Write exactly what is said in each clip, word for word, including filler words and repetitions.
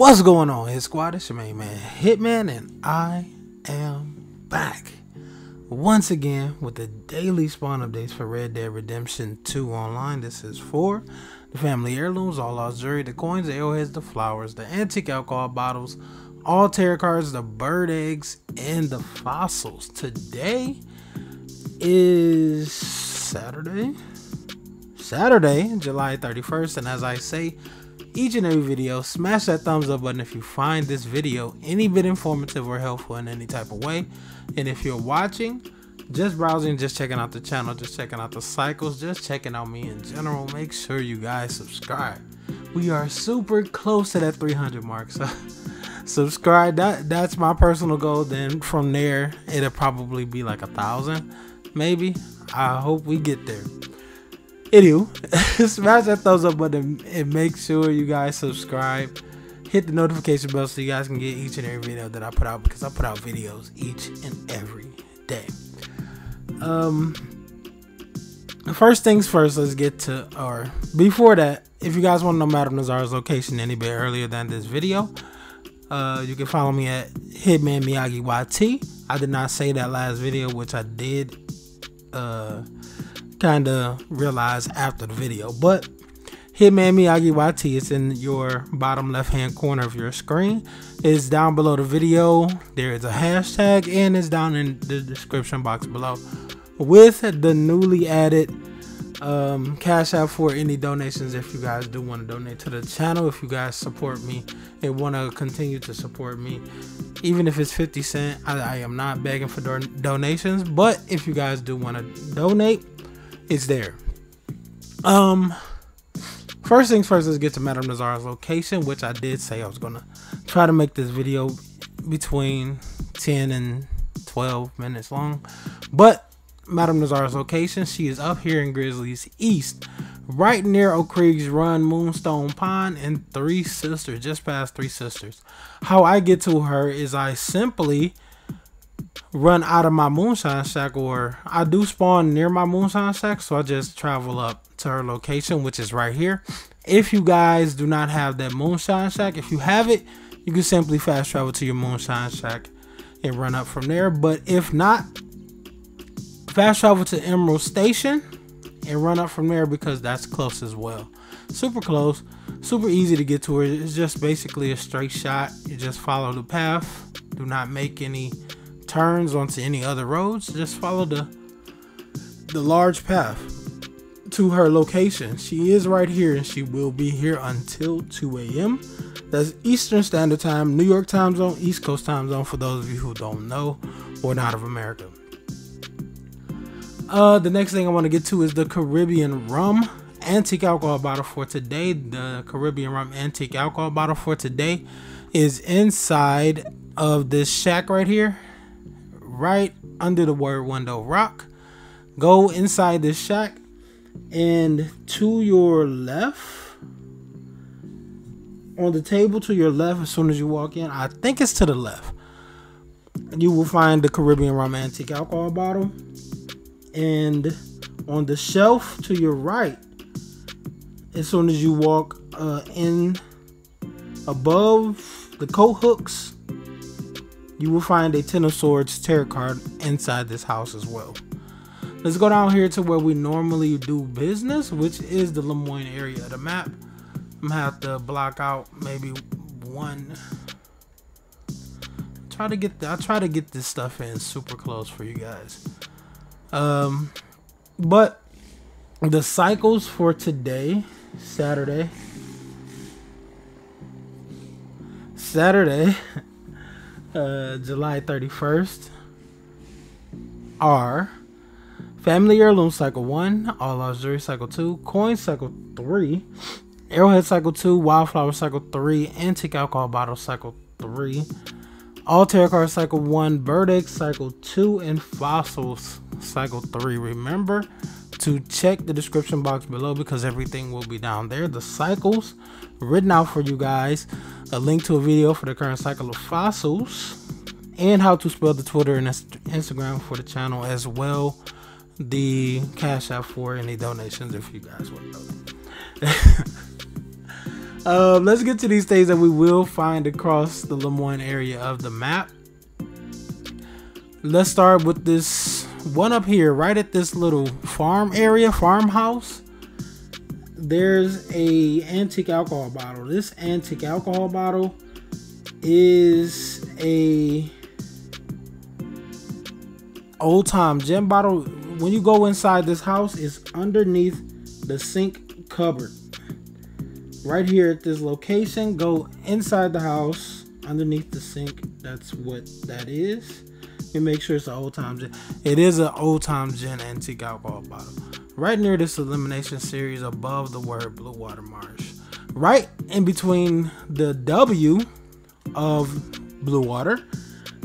What's going on, Hit Squad? It's your main man Hitman, and I am back once again with the daily spawn updates for Red Dead Redemption two Online. This is for the family heirlooms, all lost jewelry, the coins, the arrowheads, the flowers, the antique alcohol bottles, all tarot cards, the bird eggs, and the fossils. Today is Saturday, Saturday, July thirty-first, and as I say each and every video, smash that thumbs up button if you find this video any bit informative or helpful in any type of way. And if you're watching, just browsing, just checking out the channel, just checking out the cycles, just checking out me in general, make sure you guys subscribe. We are super close to that three hundred mark, so subscribe. That that's my personal goal. Then from there it'll probably be like a thousand, maybe. I hope we get there. Anywho, smash that thumbs up button and make sure you guys subscribe. Hit the notification bell so you guys can get each and every video that I put out, because I put out videos each and every day. Um, first things first, let's get to our... Before that, if you guys want to know Madame Nazar's location any bit earlier than this video, uh, you can follow me at Hitman Miyagi Y T. I did not say that last video, which I did... Uh, kind of realize after the video, but Hitman Miyagi Y T is in your bottom left hand corner of your screen. It's down below the video. There is a hashtag, and it's down in the description box below with the newly added um Cash App for any donations. If you guys do want to donate to the channel, if you guys support me and want to continue to support me, even if it's fifty cent, I, I am not begging for donations, but if you guys do want to donate, it's there. Um, first things first, let's get to Madame Nazar's location, which I did say I was gonna try to make this video between ten and twelve minutes long. But Madame Nazar's location, she is up here in Grizzlies East, right near Oakridge's Run, Moonstone Pond, and Three Sisters, just past Three Sisters. How I get to her is I simply run out of my moonshine shack, or I do spawn near my moonshine shack, so I just travel up to her location, which is right here. If you guys do not have that moonshine shack, if you have it, you can simply fast travel to your moonshine shack and run up from there. But if not, fast travel to Emerald Station and run up from there, because that's close as well. Super close, super easy to get to her. It's just basically a straight shot. You just follow the path, do not make any turns onto any other roads, just follow the the large path to her location. She is right here, and she will be here until two A M That's Eastern Standard Time, New York time zone, East Coast time zone, for those of you who don't know or not of America. Uh the next thing I want to get to is the Caribbean rum antique alcohol bottle for today. The Caribbean rum antique alcohol bottle for today is inside of this shack right here, right under the word window rock. Go inside this shack, and to your left on the table, to your left as soon as you walk in, I think it's to the left, you will find the Caribbean rum antique alcohol bottle. And on the shelf to your right, as soon as you walk uh, in above the coat hooks, you will find a Ten of Swords tarot card inside this house as well. Let's go down here to where we normally do business, which is the Lemoyne area of the map. I'm gonna have to block out maybe one. Try to get the, I try to get this stuff in super close for you guys. Um, but the cycles for today, Saturday, Saturday. Uh, July thirty-first are family heirloom cycle one, all lost jewelry cycle two, coin cycle three, arrowhead cycle two, wildflower cycle three, antique alcohol bottle cycle three, all tarot card cycle one, bird egg cycle two, and fossils cycle three. Remember to check the description box below, because everything will be down there. The cycles written out for you guys, a link to a video for the current cycle of fossils, and how to spell the Twitter and Instagram for the channel, as well the Cash App for any donations if you guys want to know. Um, let's get to these things that we will find across the Lemoyne area of the map. Let's start with this one up here, right at this little farm area, farmhouse. There's a antique alcohol bottle. This antique alcohol bottle is a old time gem bottle. When you go inside this house, it's underneath the sink cupboard. Right here at this location, go inside the house, underneath the sink. That's what that is. You make sure it's an old time gin. It is an old time gin antique alcohol bottle. Right near this elimination series above the word Blue Water Marsh. Right in between the W of Blue Water,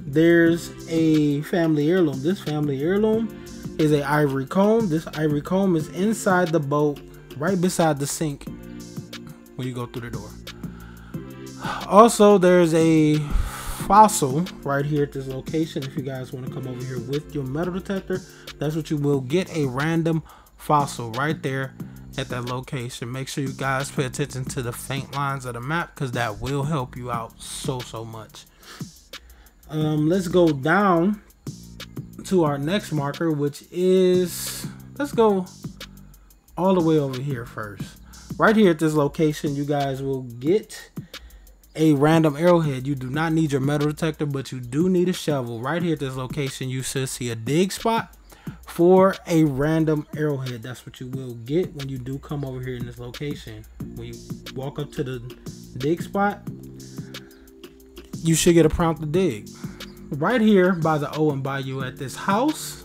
there's a family heirloom. This family heirloom is an ivory comb. This ivory comb is inside the boat, right beside the sink when you go through the door. Also, there's a fossil right here at this location. If you guys want to come over here with your metal detector, that's what you will get, a random fossil right there at that location. Make sure you guys pay attention to the faint lines of the map, because that will help you out so so much. Um, let's go down to our next marker, which is, let's go all the way over here first. Right here at this location, you guys will get a random arrowhead. You do not need your metal detector, but you do need a shovel. Right here at this location, you should see a dig spot for a random arrowhead. That's what you will get when you do come over here in this location. When you walk up to the dig spot, you should get a prompt to dig. Right here by the Owen Bayou at this house,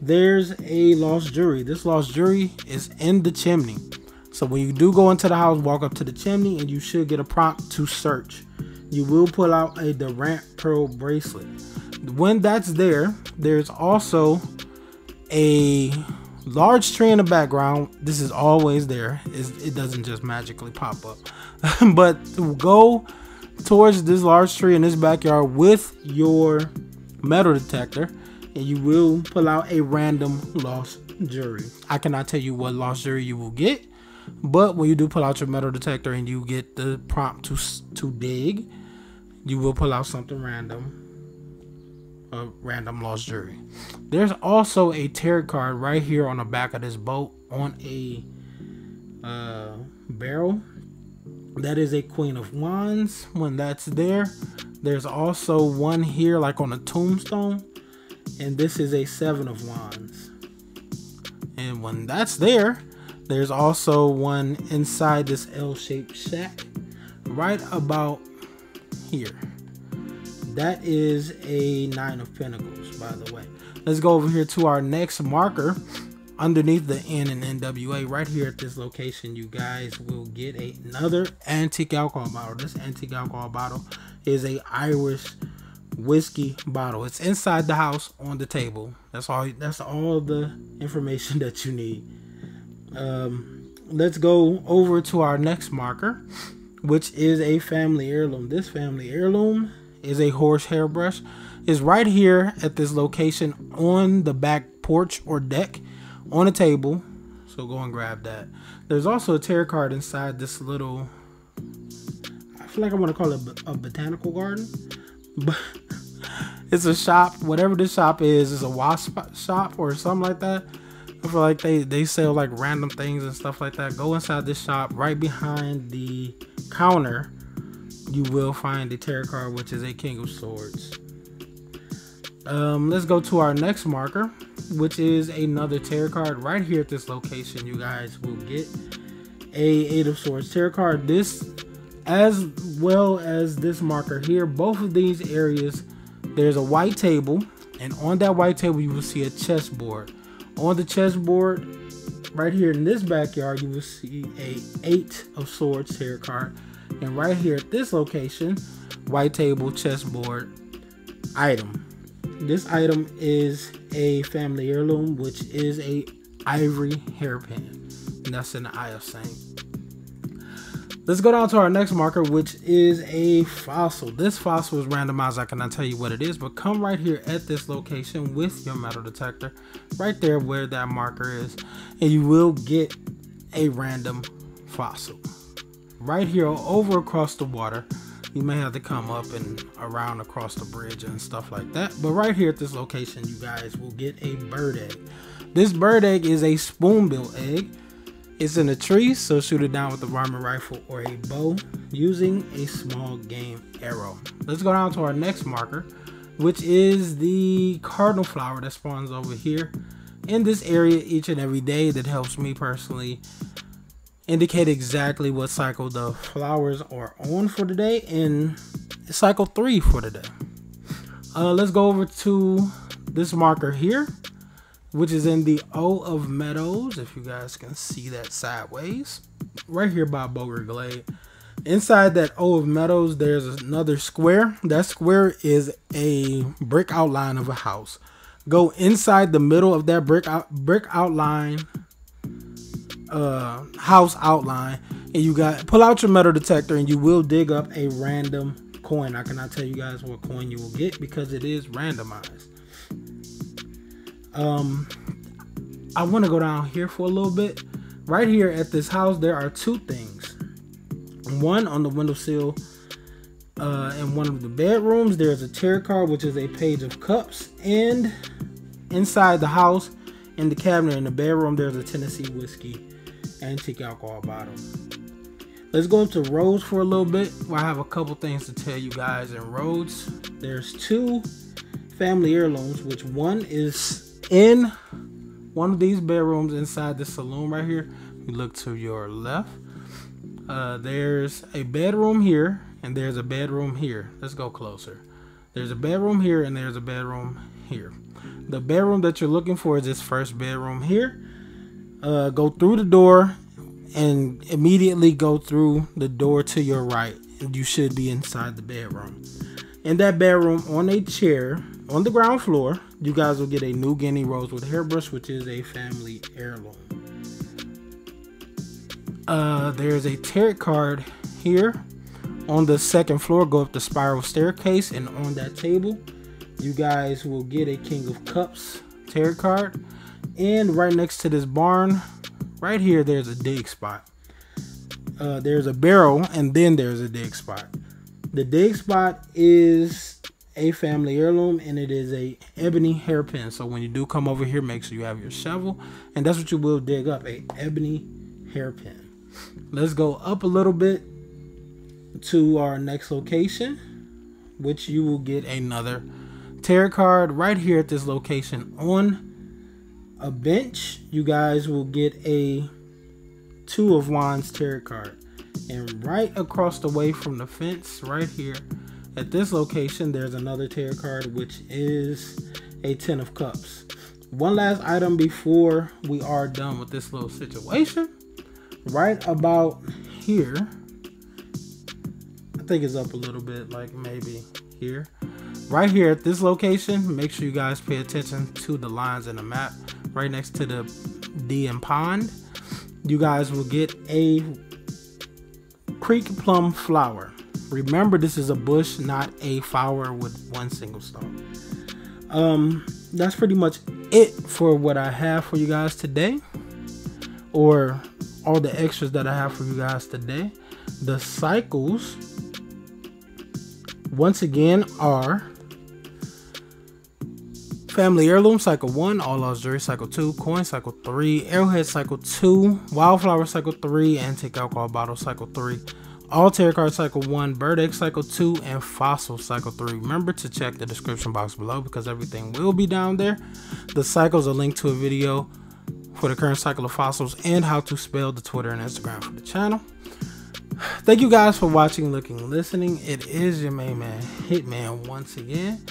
there's a lost jewelry. This lost jewelry is in the chimney. So when you do go into the house, walk up to the chimney and you should get a prompt to search. You will pull out a Durant Pearl bracelet. When that's there, there's also a large tree in the background. This is always there. It's, it doesn't just magically pop up. But go towards this large tree in this backyard with your metal detector and you will pull out a random lost jewelry. I cannot tell you what lost jewelry you will get, but when you do pull out your metal detector and you get the prompt to to dig, you will pull out something random, a random lost jewelry. There's also a tarot card right here on the back of this boat on a uh, barrel. That is a Queen of Wands. When that's there, there's also one here like on a tombstone, and this is a Seven of Wands. And when that's there, there's also one inside this L-shaped shack right about here. That is a Nine of Pentacles, by the way. Let's go over here to our next marker. Underneath the N and N W A, right here at this location, you guys will get a, another antique alcohol bottle. This antique alcohol bottle is a Irish whiskey bottle. It's inside the house on the table. That's all, that's all the information that you need. Um, let's go over to our next marker, which is a family heirloom. This family heirloom is a horse hairbrush. It's right here at this location on the back porch or deck on a table. So go and grab that. There's also a tarot card inside this little, I feel like I want to call it a botanical garden, but it's a shop. Whatever this shop is, is a wasp shop or something like that. I feel like they they sell like random things and stuff like that. Go inside this shop. Right behind the counter, you will find the tarot card, which is a King of Swords. Um, let's go to our next marker, which is another tarot card. Right here at this location, you guys will get a Eight of Swords tarot card. This, as well as this marker here, both of these areas, there's a white table, and on that white table you will see a chessboard. On the chessboard, right here in this backyard, you will see a Eight of Swords tarot card. And right here at this location, white table, chessboard, item. This item is a family heirloom, which is a ivory hairpin. And that's in the Isle of Saint. Let's go down to our next marker, which is a fossil. This fossil is randomized. I cannot tell you what it is, but come right here at this location with your metal detector, right there where that marker is, and you will get a random fossil. right here over across the water. You may have to come up and around across the bridge and stuff like that. But right here at this location, you guys will get a bird egg. This bird egg is a spoon-bill egg. It's in a tree, so shoot it down with a varmint rifle or a bow using a small game arrow. Let's go down to our next marker, which is the cardinal flower that spawns over here in this area each and every day. That helps me personally indicate exactly what cycle the flowers are on for today, and cycle three for today. Uh, let's go over to this marker here, which is in the O of Meadows, if you guys can see that sideways, right here by Bvlgari Glade. Inside that O of Meadows, there's another square. That square is a brick outline of a house. Go inside the middle of that brick out, brick outline, uh, house outline, and you got pull out your metal detector, and you will dig up a random coin. I cannot tell you guys what coin you will get because it is randomized. Um, I want to go down here for a little bit. Right here at this house, there are two things. One on the windowsill, uh, in one of the bedrooms, there's a tarot card, which is a page of cups. And inside the house, in the cabinet in the bedroom, there's a Tennessee whiskey antique alcohol bottle. Let's go up to Rhodes for a little bit. I have a couple things to tell you guys in Rhodes. There's two family heirlooms, which one is in one of these bedrooms inside the saloon right here. You look to your left. Uh, there's a bedroom here, and there's a bedroom here. Let's go closer. There's a bedroom here, and there's a bedroom here. The bedroom that you're looking for is this first bedroom here. Uh, go through the door and immediately go through the door to your right, and you should be inside the bedroom. In that bedroom, on a chair on the ground floor, you guys will get a New Guinea Rose with hairbrush, which is a family heirloom. Uh, there's a tarot card here on the second floor. Go up the spiral staircase, and on that table you guys will get a King of Cups tarot card. And right next to this barn right here, there's a dig spot. Uh, there's a barrel, and then there's a dig spot. The dig spot is a family heirloom, and it is a ebony hairpin. So when you do come over here, make sure you have your shovel, and that's what you will dig up, a ebony hairpin. Let's go up a little bit to our next location, which you will get another tarot card. Right here at this location on a bench, you guys will get a Two of Wands tarot card. And right across the way from the fence, right here at this location, there's another tarot card, which is a Ten of Cups. One last item before we are done with this little situation. Right about here, I think it's up a little bit, like maybe here. Right here at this location, make sure you guys pay attention to the lines in the map. Right next to the D M Pond, you guys will get a creek plum flower. Remember, this is a bush, not a flower with one single stalk. Um, that's pretty much it for what I have for you guys today, or all the extras that I have for you guys today. The cycles once again are family heirloom cycle one, all luxury cycle two, coin cycle three, arrowhead cycle two, wildflower cycle three, antique alcohol bottle cycle three, all tarot card cycle one, bird egg cycle two, and fossil cycle three. Remember to check the description box below because everything will be down there. The cycles are linked to a video for the current cycle of fossils and how to spell the Twitter and Instagram for the channel. Thank you guys for watching, looking, listening. It is your main man Hitman once again.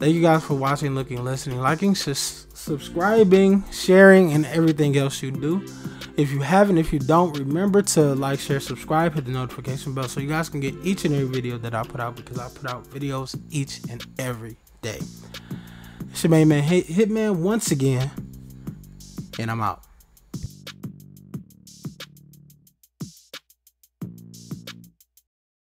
Thank you guys for watching, looking, listening, liking, subscribing, sharing, and everything else you do. If you haven't, if you don't, remember to like, share, subscribe, hit the notification bell so you guys can get each and every video that I put out, because I put out videos each and every day. It's your main man Hitman once again, and I'm out.